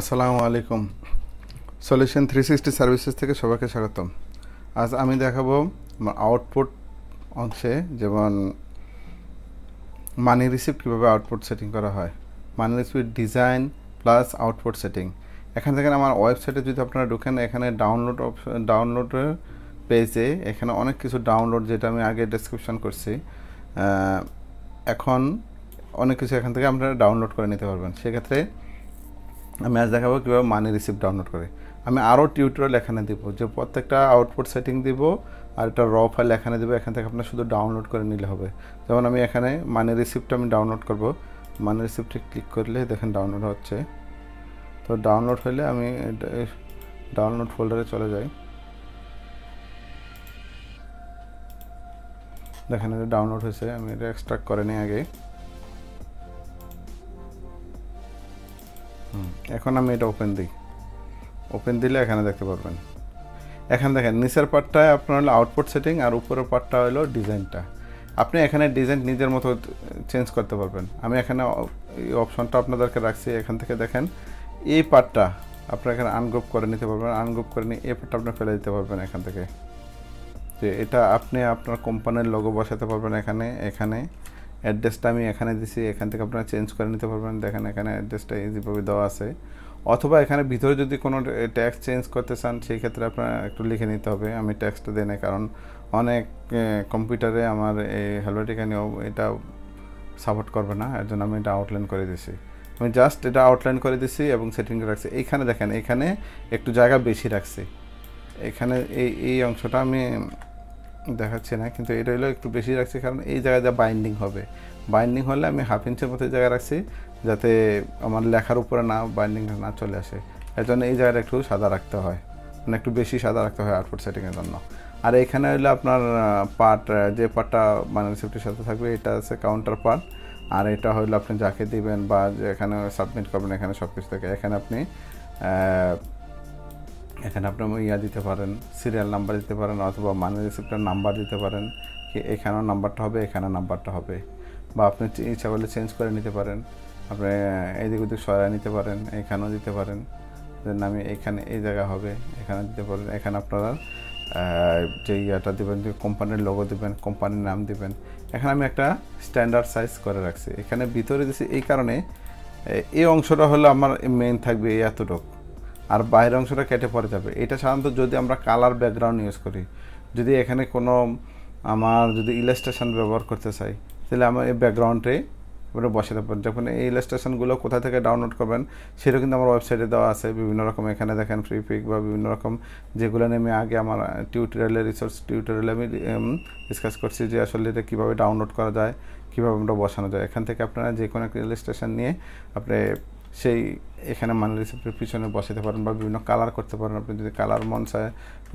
আসসালামু আলাইকুম solution 360 services থেকে সবাইকে স্বাগতম। আজ আমি দেখাবো আউটপুট অংশে, যেমন মানি রিসিপ্ট কীভাবে আউটপুট সেটিং করা হয়, money receipt design plus output setting. এখান থেকে আমার ওয়েবসাইটে যদি আপনারা ঢোকেন, এখানে ডাউনলোড অপশন, ডাউনলোডের পেজে এখানে অনেক কিছু ডাউনলোড, যেটা আমি আগে ডেসক্রিপশন করছি, এখন অনেক কিছু এখান থেকে আপনারা ডাউনলোড করে নিতে পারবেন। সেক্ষেত্রে আমি আজ দেখাবো কীভাবে মানি রিসিপ্ট ডাউনলোড করে। আমি আরও টিউটোরিয়াল এখানে দেবো, যে প্রত্যেকটা আউটপুট সেটিং দিব, আর এটা র ফাইল এখানে দেবো, এখান থেকে আপনার শুধু ডাউনলোড করে নিলে হবে। যেমন আমি এখানে মানি রিসিপ্টটা আমি ডাউনলোড করব, মানি রিসিপ্টে ক্লিক করলে দেখেন ডাউনলোড হচ্ছে। তো ডাউনলোড হলে আমি ডাউনলোড ফোল্ডারে চলে যাই, দেখেন এটা ডাউনলোড হয়েছে। আমি এটা এক্সট্রাক্ট করে নিই আগে, এখন আমি এটা ওপেন দিই, ওপেন দিলে এখানে দেখতে পারবেন। এখানে দেখেন নিচের পার্টটায় আপনার হলো আউটপুট সেটিং, আর উপরের পার্টটা হলো ডিজাইনটা। আপনি এখানে ডিজাইন নিজের মতো চেঞ্জ করতে পারবেন। আমি এখানে এই অপশনটা আপনাদেরকে রাখছি, এখান থেকে দেখেন এই পার্টটা আপনারা এখানে আনগ্রুপ করে নিতে পারবেন, আনগ্রুপ করে নিয়ে এই পার্টটা আপনি ফেলে দিতে পারবেন এখান থেকে। যে এটা আপনি আপনার কোম্পানির লোগো বসাতে পারবেন এখানে, এখানে অ্যাড্রেসটা আমি এখানে দিছি, এখান থেকে আপনারা চেঞ্জ করে নিতে পারবেন। দেখেন এখানে অ্যাড্রেসটা ইজিভাবে দেওয়া আছে, অথবা এখানে ভিতরে যদি কোনো ট্যাক্স চেঞ্জ করতে চান, সেই ক্ষেত্রে আপনারা একটু লিখে নিতে হবে। আমি ট্যাক্সটা দিই না, কারণ অনেক কম্পিউটারে আমার এই হ্যালোটিকানিও এটা সাপোর্ট করবে না, এর জন্য আমি এটা আউটলাইন করে দিছি। আমি জাস্ট এটা আউটলাইন করে দিছি এবং সেটিং রাখছি। এইখানে দেখেন এখানে একটু জায়গা বেশি রাখছি, এখানে এই অংশটা আমি দেখাচ্ছে না, কিন্তু এটা হলো একটু বেশি রাখছি, কারণ এই জায়গাটা বাইন্ডিং হবে। বাইন্ডিং হলে আমি হাফ ইঞ্চের মতো জায়গা রাখছি, যাতে আমার লেখার উপরে না বাইন্ডিং না চলে আসে। এর জন্য এই জায়গাটা একটু সাদা রাখতে হয়, মানে একটু বেশি সাদা রাখতে হয় আউটপুট সেটিংয়ের জন্য। আর এখানে হলো আপনার পার্ট, যে পার্টটা মানি রিসিপ্টের সাথে থাকবে, এটা আছে কাউন্টার পার্ট, আর এটা হলো আপনি যাকে দিবেন বা যেখানে সাবমিট করবেন, এখানে সব কিছু থাকে। এখানে আপনি ইয়া দিতে পারেন, সিরিয়াল নাম্বার দিতে পারেন, অথবা মানি রিসিপ্টের নাম্বার দিতে পারেন, কি এখানেও নাম্বারটা হবে, এখানে নাম্বারটা হবে, বা আপনি ইচ্ছা করলে চেঞ্জ করে নিতে পারেন, আপনি এদিক ওদিক সরাই নিতে পারেন, এখানেও দিতে পারেন। যেন আমি এখানে এই জায়গা হবে, এখানে দিতে পারেন। এখানে আপনারা যে ইয়াটা দেবেন, যে কোম্পানির লোগো দেবেন, কোম্পানির নাম দেবেন। এখানে আমি একটা স্ট্যান্ডার্ড সাইজ করে রাখছি, এখানে ভিতরে দিছি এই কারণে, এই অংশটা হলো আমার মেইন থাকবে এই এতটুকু, আর বাইরের অংশটা কেটে পড়ে যাবে। এটা সাধারণত যদি আমরা কালার ব্যাকগ্রাউন্ড ইউজ করি, যদি এখানে কোনো আমার যদি ইলাস্ট্রেশন ব্যবহার করতে চাই, তাহলে আমার এই ব্যাকগ্রাউন্ডে ওটা বসাতে পারেন। যখন এই ইলাস্ট্রেশনগুলো কোথা থেকে ডাউনলোড করবেন, সেটা কিন্তু আমার ওয়েবসাইটে দেওয়া আছে বিভিন্ন রকম। এখানে দেখেন ফ্রি পিক বা বিভিন্ন রকম, যেগুলো নিয়ে আগে আমার টিউটোরিয়ালে, রিসোর্স টিউটোরিয়ালে আমি ডিসকাস করছি, যে আসলে এটা কীভাবে ডাউনলোড করা যায়, কীভাবে আমরা বসানো যায়। এখান থেকে আপনারা যে কোনো একটা ইলাস্ট্রেশন নিয়ে আপনি সেই এখানে মানি রিসিপ্টের পিছনে বসাতে পারেন, বা বিভিন্ন কালার করতে পারেন। আপনি যদি কালার মন চায়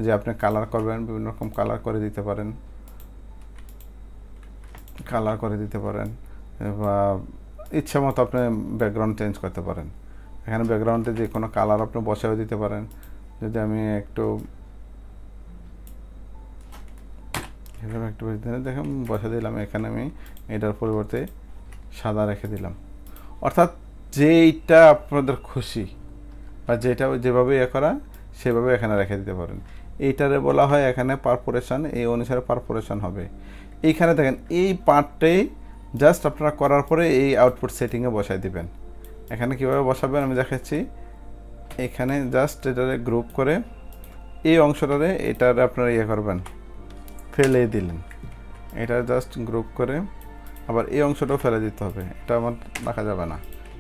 যে আপনি কালার করবেন, বিভিন্ন রকম কালার করে দিতে পারেন, কালার করে দিতে পারেন, বা ইচ্ছা মতো আপনি ব্যাকগ্রাউন্ড চেঞ্জ করতে পারেন। এখানে ব্যাকগ্রাউন্ডে যে কোনো কালার আপনি বসাও দিতে পারেন। যদি আমি একটু দেখেন বসা দিলাম, এখানে আমি এটার পরিবর্তে সাদা রেখে দিলাম। অর্থাৎ যেইটা আপনাদের খুশি বা যেটা যেভাবে ইয়ে করা, সেভাবে এখানে রেখে দিতে পারেন। এইটারে বলা হয় এখানে পারপোরেশন, এই অনুসারে পারপোরেশন হবে। এইখানে দেখেন এই পার্টটাই জাস্ট আপনারা করার পরে এই আউটপুট সেটিংয়ে বসাই দিবেন। এখানে কীভাবে বসাবেন আমি দেখাচ্ছি। এখানে জাস্ট এটারে গ্রুপ করে এই অংশটারে এটারে আপনারা ইয়ে করবেন, ফেলে দিলেন। এটা জাস্ট গ্রুপ করে আবার এই অংশটাও ফেলে দিতে হবে, এটা আমার রাখা যাবে না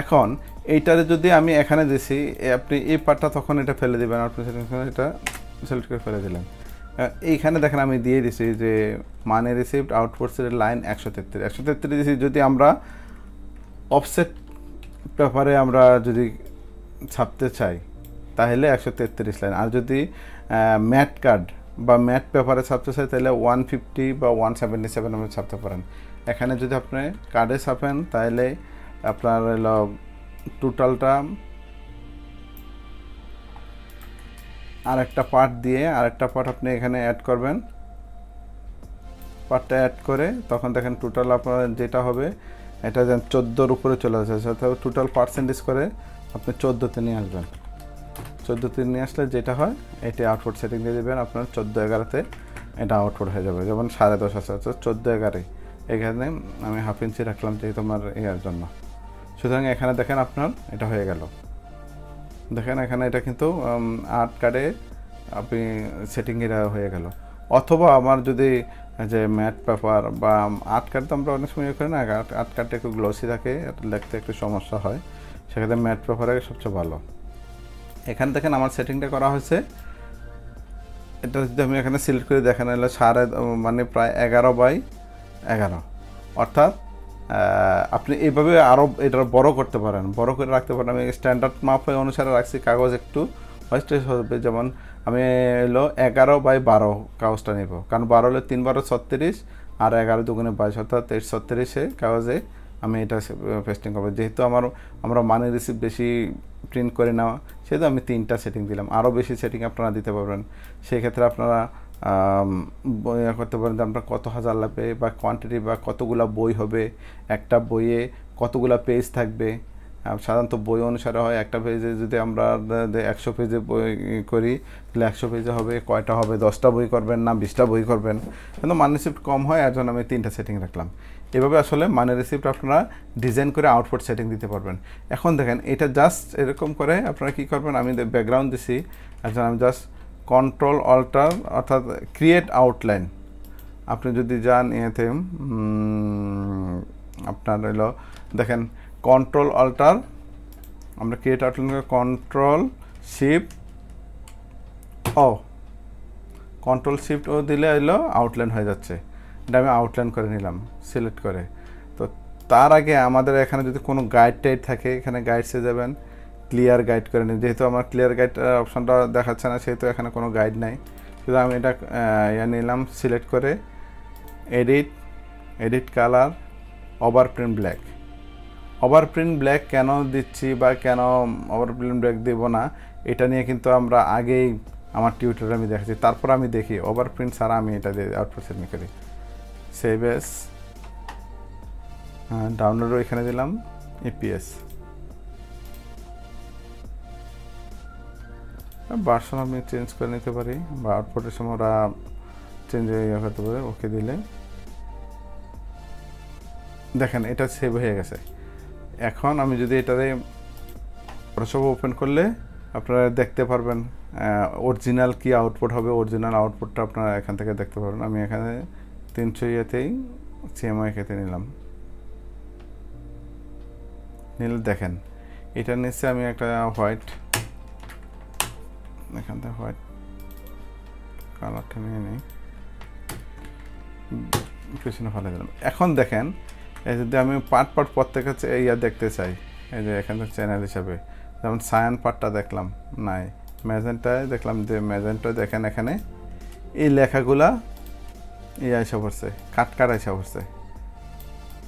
এখন এইটারে যদি আমি এখানে দিছি, আপনি এই পার্টটা তখন এটা ফেলে দেবেন, আউটপুট সেটিং এটা সিলেক্ট করে ফেলে দিলেন। এইখানে দেখেন আমি দিয়ে দিছি যে মানি রিসিপ্ট আউটপুট সেটের লাইন 133, 133 দিছি। যদি আমরা অফসেট পেপারে আমরা যদি ছাপতে চাই, তাহলে 133 লাইন আর যদি ম্যাট কার্ড বা ম্যাট পেপারে ছাপতে চাই তাহলে 150 বা 177 আমরা ছাপতে পারেন এখানে যদি আপনি কার্ডে ছাপেন তাহলে আপনার হলো টোটালটা আরেকটা পার্ট দিয়ে আরেকটা পার্ট আপনি এখানে অ্যাড করবেন পার্টটা অ্যাড করে তখন দেখেন টোটাল আপনার যেটা হবে এটা যেন 14 এর উপরে চলে আসে তাহলে টোটাল পার্সেন্টেজ করে আপনি 14 তে নিয়ে আসবেন 14 তে নিয়ে আসলে যেটা হয় এটা আউটপুট সেটিং দিয়ে দিবেন আপনার 14 11 তে এটা আউটপুট হয়ে যাবে যেমন 10.5 আছে 14 11 এখানে আমি হাফ ইঞ্চি রাখলাম যেহেতু আমার এর জন্য সুতরাং এখানে দেখেন আপনার এটা হয়ে গেল দেখেন এখানে এটা কিন্তু আর্ট কার্ডে আপনি সেটিং এর হয়ে গেল অথবা আমার যদি যে ম্যাট পেপার বা আর্ট কার্ড তো আমরা অনেক সময় ইউজ করি না আর্ট কার্ডটা একটু গ্লসি থাকে লিখতে একটু সমস্যা হয় সেক্ষেত্রে ম্যাট পেপারে সবচেয়ে ভালো এখানে দেখেন আমার সেটিংটা করা হয়েছে এটা যদি আমি এখানে সিলেক্ট করে দেখেন হলো মানে প্রায় 11/11 অর্থাৎ আপনি এইভাবে আরও এটা বড় করতে পারেন বড় করে রাখতে পারেন আমি স্ট্যান্ডার্ড মাপ অনুসারে রাখছি কাগজ একটু ফার্স্টে হবে যেমন আমি হলো 11/12 কাগজটা নেব কারণ 12 হলে 3 12 36 আর 11 2 22 অর্থাৎ 23 36 এ কাগজে আমি এটা পেস্টিং করব যেহেতু আমরা মানি রিসিপ্ট বেশি প্রিন্ট করে নাও সেহেতু আমি 3টা সেটিং দিলাম আরও বেশি সেটিং আপনারা দিতে পারবেন সেই ক্ষেত্রে আপনারা বইয়া করতে পারেন আমরা কত হাজার লাগবে বা কোয়ান্টিটি বা কতগুলা বই হবে একটা বইয়ে কতগুলা পেজ থাকবে সাধারণত বই অনুসারে হয় একটা পেজে যদি আমরা 100 পেজে বই করি তাহলে 100 পেজে হবে কয়টা হবে 10টা বই করবেন না 20টা বই করবেন কিন্তু মানি রিসিপ্ট কম হয় এর জন্য আমি 3টা সেটিং রাখলাম এভাবে আসলে মানি রিসিপ্ট আপনারা ডিজাইন করে আউটপুট সেটিং দিতে পারবেন এখন দেখেন এটা জাস্ট এরকম করে আপনারা কি করবেন আমি ব্যাকগ্রাউন্ড দিছি এর জন্য আমি জাস্ট কন্ট্রোল অল্ট অর্থাৎ ক্রিয়েট আউটলাইন আপনি যদি যান এতে আপনার হলো দেখেন কন্ট্রোল অল্ট আমরা create outline control shift O দিলে হলো আউটলাইন হয়ে যাচ্ছে এটা আমি আউটলাইন করে নিলাম সিলেক্ট করে তো তার আগে আমাদের এখানে যদি কোনো গাইড টাইড থাকে এখানে গাইডসে যাবেন ক্লিয়ার গাইড করে নিন যেহেতু আমার ক্লিয়ার গাইড অপশনটা দেখাচ্ছে না সেহেতু এখানে কোনো গাইড নাই কিন্তু আমি এটা নিলাম সিলেক্ট করে এডিট কালার ওভারপ্রিন্ট ব্ল্যাক কেন দিচ্ছি বা কেন ওভারপ্রিন্ট ব্ল্যাক দেব না এটা নিয়ে কিন্তু আমরা আগেই আমার টিউটোরিয়াল আমি দেখাচ্ছি তারপর আমি দেখি ওভারপ্রিন্ট ছাড়া আমি এটা দিয়ে আউটপুট সেটিং করি সেভ এস ডাউনলোডও এখানে দিলাম ইপিএস ভার্সন আমি চেঞ্জ করে নিতে পারি বা আউটপুটের সময় ওরা চেঞ্জ হয়ে করতে পারে ওকে দিলে দেখেন এটা সেভ হয়ে গেছে এখন আমি যদি এটারে সব ওপেন করলে আপনারা দেখতে পারবেন অরিজিনাল কি আউটপুট হবে অরিজিনাল আউটপুটটা আপনারা এখান থেকে দেখতে পারবেন আমি এখানে 300 ইয়েতেই সিএমআই খেতে নিলাম নিলে দেখেন এটা নিচে আমি একটা হোয়াইট এখান থেকে হোয়াইট কালারটা নিয়ে নিই পেছনে ফেলে দিলাম এখন দেখেন এই যদি আমি পার্ট প্রত্যেক দেখতে চাই এই যে এখান থেকে চ্যানেল হিসাবে যেমন সায়ান পার্টটা দেখলাম নাই ম্যাজেন্টায় দেখলাম যে ম্যাজেন্টা দেখেন এখানে এই লেখাগুলা এসে পড়ছে কাট এসে পড়ছে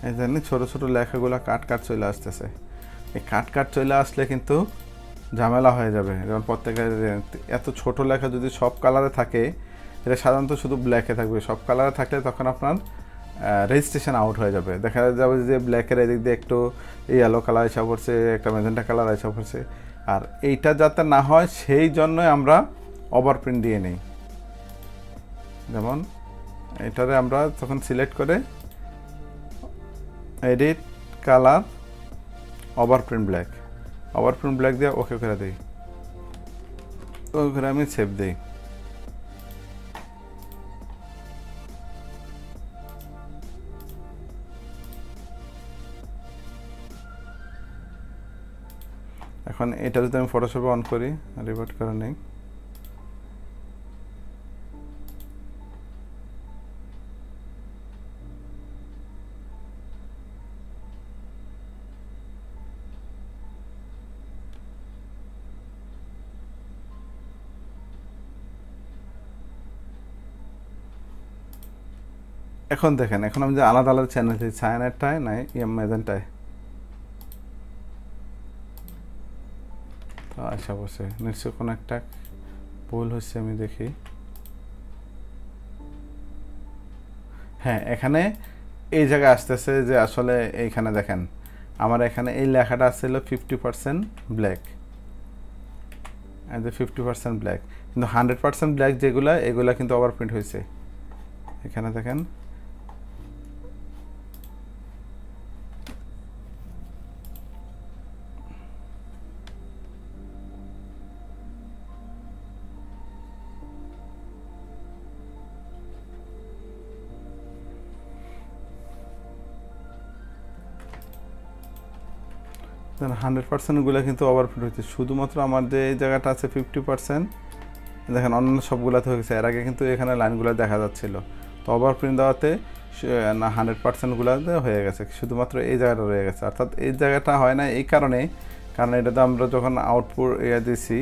এই জন্য ছোটো ছোটো লেখাগুলা কাট চলে আসতেছে এই কাট চলে আসলে কিন্তু ঝামেলা হয়ে যাবে যেমন প্রত্যেকের এত ছোট লেখা যদি সব কালারে থাকে এটা সাধারণত শুধু ব্ল্যাকে থাকবে সব কালারে থাকলে তখন আপনার রেজিস্ট্রেশন আউট হয়ে যাবে দেখা যাবে যে ব্ল্যাকের এদিক দিয়ে একটু ইয়েলো কালার এসে পড়ছে একটা ম্যাজেন্টা কালার এসে পড়ছে আর এইটা যাতে না হয় সেই জন্যই আমরা ওভারপ্রিন্ট দিয়ে নিই যেমন এটারে আমরা তখন সিলেক্ট করে এডিট কালার ওভারপ্রিন্ট ব্ল্যাক দিয়ে ওকে করে দিই ওকে করে আমি সেভ দিই এখন এটা যদি আমি ফটোশপে অন করি রিভার্ট করে নেই এখন দেখেন এখন আমি যে আলাদা আলাদা চ্যানেল থেকে ছায়ানেরটায় নাই ইমেজেনটায় তো আশা বসে নিশ্চয় কোন একটা ভুল হচ্ছে আমি দেখি হ্যাঁ এখানে এই জায়গা আসতেছে যে আসলে এইখানে দেখেন আমার এখানে এই লেখাটা আসছিল 50% ব্ল্যাক and the 50% black কিন্তু 100% black যেগুলা এগুলা কিন্তু ওভারপ্রিন্ট হইছে এখানে দেখেন then 100% গুলা কিন্তু ওভারফিট হচ্ছে শুধুমাত্র আমার যে এই জায়গাটা আছে 50% দেখেন অন্যান্য সবগুলাতে হয়ে গেছে এর আগে কিন্তু এখানে লাইনগুলো দেখা যাচ্ছিল তো ওভারপ্রিন্ট দাওতে না 100% গুলাতে হয়ে গেছে শুধুমাত্র এই জায়গাটা রয়ে গেছে অর্থাৎ এই জায়গাটা হয় না এই কারণে কারণ এটাতে আমরা যখন আউটপুট এয়া দিছি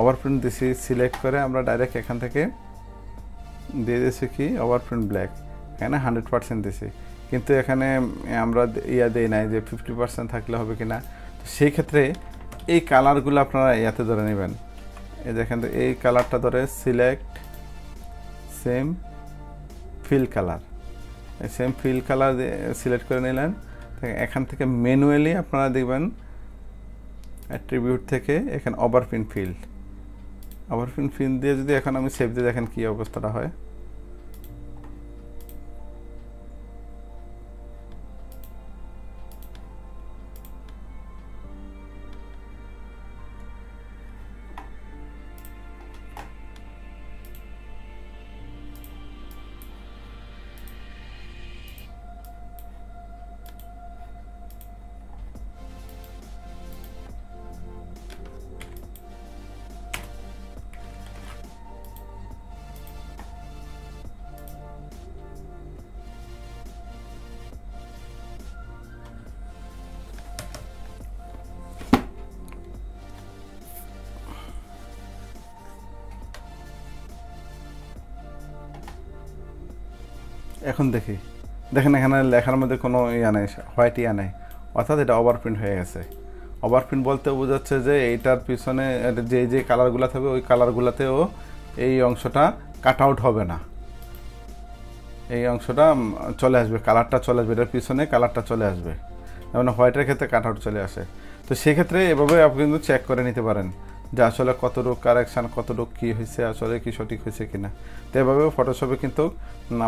ওভারপ্রিন্ট দিছি সিলেক্ট করে আমরা ডাইরেক্ট এখান থেকে দিয়ে দিছি কি ওভারপ্রিন্ট ব্ল্যাক এখানে 100% দিছি কিন্তু এখানে আমরা ইয়া দেই নাই যে 50% থাকলে হবে কিনা তো সেই ক্ষেত্রে এই কালারগুলো আপনারা ইয়াতে ধরে নেবেন এই দেখেন তো এই কালারটা ধরে সিলেক্ট সেম ফিল কালার এই সেম ফিল কালার সিলেক্ট করে নিলেন এখান থেকে ম্যানুয়ালি আপনারা দেখবেন অ্যাট্রিবিউট থেকে এখানে ওভারপ্রিন্ট ফিল ওভারপ্রিন্ট ফিল দিয়ে যদি এখন আমি সেভ দিয়ে দেখেন কি অবস্থাটা হয় এখন দেখি দেখেন এখানে লেখার মধ্যে কোনো ইয়া নাই হোয়াইট ইয়া নাই অর্থাৎ এটা ওভারপ্রিন্ট হয়ে গেছে ওভারপ্রিন্ট বলতে বোঝাচ্ছে যে এইটার পিছনে যে যে কালারগুলো থাকবে ওই কালারগুলোতেও এই অংশটা কাট আউট হবে না এই অংশটা চলে আসবে কালারটা চলে আসবে এটার পিছনে কালারটা চলে আসবে যেমন হোয়াইটের ক্ষেত্রে কাট আউট চলে আসে তো সেক্ষেত্রে এভাবে আপনি কিন্তু চেক করে নিতে পারেন যে আসলে কতটুকু কারেকশন কতটুকু কি হইছে আসলে কি সঠিক হইছে কিনা তো এভাবে ফটোশপে কিন্তু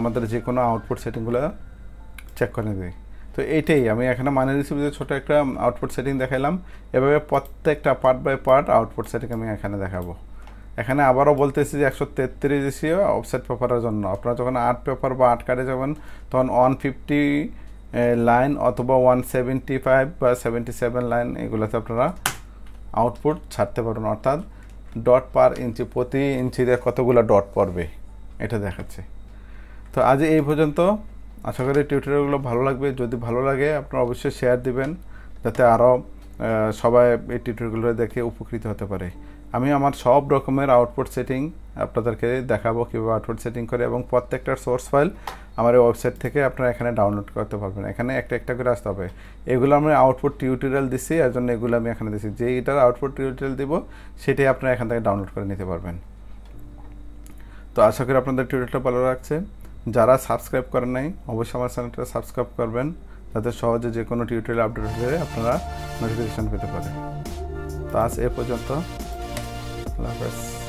আমাদের যে কোনো আউটপুট সেটিংগুলো চেক করে দেই তো এইটাই আমি এখানে মানি রিসিপ্টে ছোট একটা আউটপুট সেটিং দেখাইলাম এভাবে প্রত্যেকটা part by part output setting আমি এখানে দেখাবো এখানে আবারো বলতেছি যে 133 এসিও অফসেট পেপারের জন্য আপনারা যখন আর্ট পেপার বা আর্ট কার্ডে যাবেন তখন 150 লাইন অথবা 175 বা 77 লাইন এগুলাতে আপনারা আউটপুট ছাড়তে পারুন অর্থাৎ ডট পার ইঞ্চি প্রতি ইঞ্চিতে কতগুলো ডট পড়বে এটা দেখাচ্ছে তো আজ এই পর্যন্ত আশা করি টিউটোরিয়ালগুলো ভালো লাগবে যদি ভালো লাগে আপনারা অবশ্যই শেয়ার দিবেন যাতে আরো সবাই এই টিউটোরিয়ালগুলো দেখে উপকৃত হতে পারে আমি আমার সব রকমের আউটপুট সেটিং আপনাদেরকে দেখাবো কিভাবে আউটপুট সেটিং করে এবং প্রত্যেকটা সোর্স ফাইল আমার ওয়েবসাইট থেকে আপনারা এখানে ডাউনলোড করতে পারবেন এখানে একটা একটা করে আসতে হবে এগুলো আমি আউটপুট টিউটোরিয়াল দিছি এর জন্য এগুলো আমি এখানে দিছি যে এটার আউটপুট টিউটোরিয়াল দিব সেটাই আপনারা এখান থেকে ডাউনলোড করে নিতে পারবেন তো আশা করি আপনাদের টিউটোরিয়ালটা ভালো লাগছে যারা সাবস্ক্রাইব করেন নাই অবশ্যই আমার চ্যানেলটা সাবস্ক্রাইব করবেন যাতে সহজে যে কোনো টিউটোরিয়াল আপডেট হলে আপনারা নোটিফিকেশন পেতে পারেন তো আজ এ পর্যন্ত Love us.